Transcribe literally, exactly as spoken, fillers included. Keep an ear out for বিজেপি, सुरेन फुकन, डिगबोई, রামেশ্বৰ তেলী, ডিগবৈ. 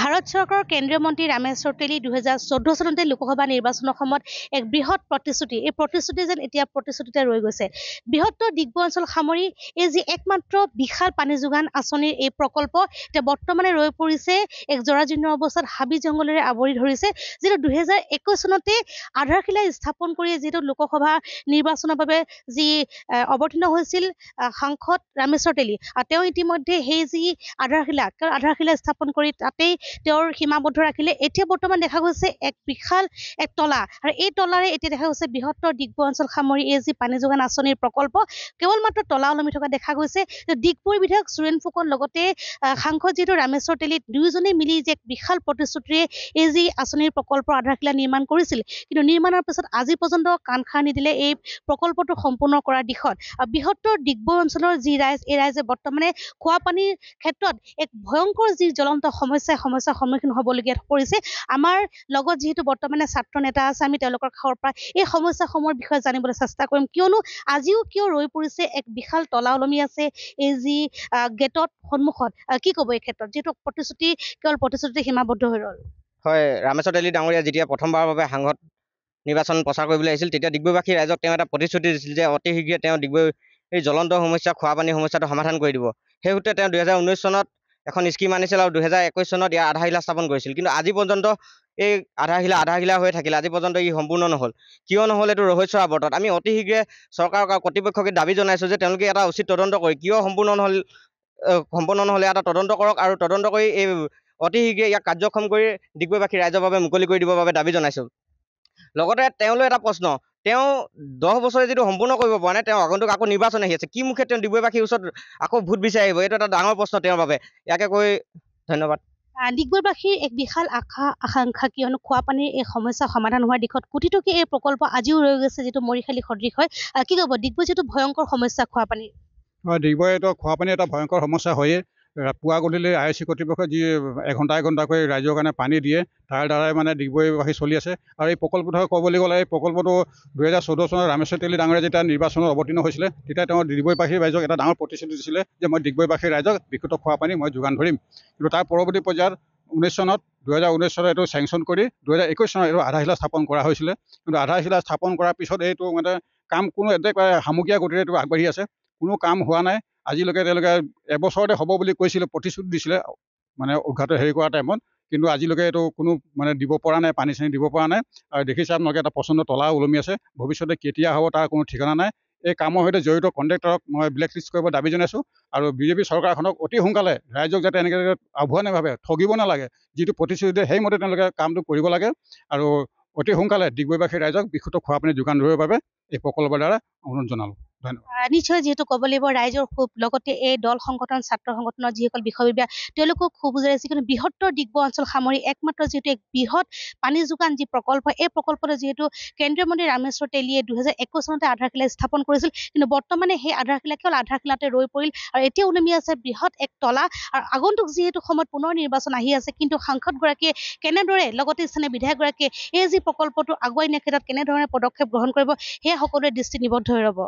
ভারত সরকারের কেন্দ্রীয় মন্ত্রী রামেশ্বৰ তেলী দুহাজার চৌদ্দ চনতে লোকসভা নির্বাচনের সময় এক বৃহৎ প্রতিশ্রুতি, এই প্রতিশ্রুতি যেন এতিয়া প্রতিশ্রুতিতে রয়ে গেছে। বৃহত্তর ডিগবোই অঞ্চল সামরি এই যে একমাত্র বিশাল পানি যোগান আঁচনির এই প্রকল্প এটা বর্তমানে রয়ে পড়েছে এক জরাজীর্ণ অবস্থাত হাবি জঙ্গলের আবরি ধরেছে, যেটা দুহাজার একুশ চনতে আধারশিলা স্থাপন করে যেহেতু লোকসভা নির্বাচনের বাবে যি অবতীর্ণ হয়েছিল সাংসদ ৰামেশ্বৰ তেলী, তেওঁ ইতিমধ্যে সেই যি আধারশিলা আধারশিলা স্থাপন করে তাতেই তেওঁৰ সীমাবদ্ধ রাখিলে। এতিয়া বর্তমান দেখা গেছে এক বিশাল এক তলা, আর এই তলারে এতিয়া দেখা গেছে বৃহত্তর ডিগবৈ অঞ্চল সামৰি এই যি পানি যোগান আঁচনির প্রকল্প কেবলমাত্র তলা ওলমি থকা দেখা গৈছে। ডিগবৈ বিধায়ক সুৰেন ফুকন লগতে সাংসদ যেহেতু ৰামেশ্বৰ তেলী দুয়োজনে মিলি যে বিশাল প্ৰতিশ্ৰুতিৰে এই যি আঁচনিৰ প্রকল্প আধাৰশিলা নির্মাণ করেছিল, কিন্তু নির্মাণের পিছত আজি পর্যন্ত কাণ খাৰ নিদিলে এই প্রকল্পটো সম্পূর্ণ করার দিশত। আর বৃহত্তর ডিগবৈ অঞ্চলের যি রাইজ, এই রাইজে বর্তমানে খোৱা পানীৰ ক্ষেত্ৰত এক ভয়ঙ্কর যি জ্বলন্ত সমস্যা সমস্যার সম্মুখীন হবলগীয়া পৰিছে। আমার লগত যেহেতু বর্তমানে ছাত্র নেতা আছে, আমি তেওঁলোকৰ ঘৰৰ পৰা এই সমস্যাসমূহৰ বিষয়ে জানিবলৈ চেষ্টা কৰিম, কিয়নো আজিও কিয় ৰৈ পৰিছে এক বিশাল তলা ওলমি আছে এই যি গেটত সন্মুখত। কি কব এই ক্ষেত্ৰত যেহেতু প্রতিশ্রুতি কেবল প্রতিশ্রুতি সীমাবদ্ধ হৈ রল? হয়, ৰামেশ্বৰ তেলী ডাঙৰীয়া যেতিয়া প্রথমবারভাবে সাংসদ নির্বাচন প্রচার কৰিবলৈ আহিছিল তেতিয়া ডিগবৈবাসী ৰাইজক তেওঁ এটা প্রতিশ্রুতি দিছিল যে অতি শীঘ্রে তেওঁ ডিগবৈ এই জ্বলন্ত সমস্যা খোৱা পানীৰ সমস্যাটো সমাধান কৰি দিব। সেই সূত্রে তেওঁ দুহাজার উনিশ চনত এখন স্কিম আনিছিল আৰু দুহাজার একুশ চনত ইয়াৰ আধাৰশিলা স্থাপন কৰিছিল, কিন্তু আজি পর্যন্ত এই আধাৰশিলা আধাৰশিলা হৈ থাকিল, আজি পর্যন্ত ই সম্পূর্ণ নহল। কিয় নহল এইটো ৰহস্যৰ আৱৰ্তত। আমি অতি শীঘ্ৰে চৰকাৰক আৰু কৰ্তৃপক্ষকে দাবী জনাইছোঁ যে তেওঁলোকে এটা উচিত তদন্ত কৰি কিয় সম্পূৰ্ণ নহল সম্পূৰ্ণ নহ'লে এটা তদন্ত কৰক, আৰু তদন্ত কৰি এই অতি শীঘ্ৰে ইয়াক কাৰ্যক্ষম কৰি ডিগবৈবাসী ৰাইজৰ বাবে মুকলি কৰি দিবৰ বাবে দাবী জনাইছোঁ। লগতে তেওঁলৈ এটা প্রশ্ন, তেওঁ দহ বছৰে যেটো সম্পূৰ্ণ কৰিব পৰা নাই, তেওঁ আগন্তুক আকৌ নিৰ্বাচন আহি আছে, কি মুখে তেওঁ ডিগবৈবাসীৰ ওচৰত আকৌ ভোট বিচাৰি আহিব? এইটো এটা ডাঙৰ প্রশ্ন তেওঁৰ বাবে। ইয়াকে কৈ ধন্যবাদ। ডিগবৈবাসীৰ এক বিশাল আশা আকাংক্ষা, কিয়নো খোৱা পানীৰ এই সমস্যা সমাধান হোৱাৰ দিশত কোটিটকী এই প্রকল্প আজিও ৰৈ গৈছে যিটো মৰিশালী সদৃশ হয়। কি ক'ব ডিগবৈ যিটো ভয়ংকৰ সমস্যা খোৱা পানীৰ? হয়, ডিগবৈ এটা খোৱা পানী এটা ভয়ংকৰ সমস্যা হয়ে। পুৱা গধূলি আই চি কৰ্তৃপক্ষই যি এঘণ্টা এঘণ্টাকৈ ৰাইজৰ কাৰণে পানী দিয়ে, তাৰ দ্বাৰাই মানে ডিগবৈবাসী চলি আছে। আৰু এই প্ৰকল্পটো ক'বলৈ গ'লে এই প্ৰকল্পটো দুহেজাৰ চৈধ্য চনত ৰামেশ্বৰ তেলী ডাঙৰীয়াই যেতিয়া নিৰ্বাচনত অৱতীৰ্ণ হৈছিলে তেতিয়া তেওঁ ডিগবৈবাসী ৰাইজক এটা ডাঙৰ প্ৰতিশ্ৰুতি দিছিলে যে মই ডিগবৈবাসী ৰাইজক বিশুদ্ধ খোৱা পানী মই যোগান ধৰিম, কিন্তু তাৰ পৰৱৰ্তী পৰ্যায়ত উনৈছ চনত দুহেজাৰ উনৈছ চনত এইটো চেংচন কৰি দুহেজাৰ একৈছ চনত এইটো আধাৰশিলা স্থাপন কৰা হৈছিলে। কিন্তু আধাৰশিলা স্থাপন কৰাৰ পিছত এইটো মানে কাম কোনো একেবাৰে সামগ্ৰীয়া গতিৰে এইটো আগবাঢ়ি আছে, কোনো কাম হোৱা নাই। আজিলৈকে তেওঁলোকে এবছৰতে হ'ব বুলি কৈছিলে, প্ৰতিশ্ৰুতি দিছিলে মানে উদ্ঘাটন হেৰি কৰা টাইমত, কিন্তু আজিলৈকে এইটো কোনো মানে দিব পৰা নাই, পানী চানী দিব পৰা নাই। আৰু দেখিছে আপোনালোকে এটা পচন্দ তলা ওলমি আছে, ভৱিষ্যতে কেতিয়া হ'ব তাৰ কোনো ঠিকনা নাই। এই কামৰ সৈতে জড়িত কণ্ট্ৰেক্টৰক মই ব্লেক লিষ্ট কৰিব দাবী জনাইছোঁ, আৰু বিজেপি চৰকাৰখনক অতি সোনকালে ৰাইজক যাতে এনেকৈ আভুৱানভাৱে ঠগিব নালাগে, যিটো প্ৰতিশ্ৰুতি দিয়ে সেইমতে তেওঁলোকে কামটো কৰিব লাগে। আৰু অতি সোনকালে ডিগবৈবাসী ৰাইজক বিশুদ্ধ খোৱা পানী যোগান ধৰিবৰ বাবে এই প্ৰকল্পৰ দ্বাৰা অনুৰোধ জনালোঁ। নিশ্চয় যেহেতু কব লাগিব ৰাইজৰ ক্ষোভ, লগতে এই দল সংগঠন ছাত্ৰ সংগঠনৰ যিসকল বিষয়ববীয়া তেওঁলোকক ক্ষোভ বুজাইছে, কিন্তু বৃহত্তৰ ডিগবৈ অঞ্চল সামৰি একমাত্ৰ যিহেতু এক বৃহৎ পানী যোগান যি প্ৰকল্প, এই প্ৰকল্পটো যিহেতু কেন্দ্ৰীয় মন্ত্ৰী ৰামেশ্বৰ তেলীয়ে দুহেজাৰ একৈছ চনতে আধাৰশিলা স্থাপন কৰিছিল, কিন্তু বৰ্তমানে সেই আধাৰশিলা কেৱল আধাৰশিলাতে ৰৈ পৰিল। আৰু এতিয়া উলমি আছে বৃহৎ এক তলা, আৰু আগন্তুক যিহেতু সময়ত পুনৰ নিৰ্বাচন আহি আছে, কিন্তু সাংসদগৰাকীয়ে কেনেদৰে লগতে স্থানীয় বিধায়কগৰাকীয়ে এই যি প্ৰকল্পটো আগুৱাই নিয়াৰ ক্ষেত্ৰত কেনেধৰণে পদক্ষেপ গ্ৰহণ কৰিব সেয়া সকলোৱে দৃষ্টি নিবদ্ধ হৈ ৰ'ব।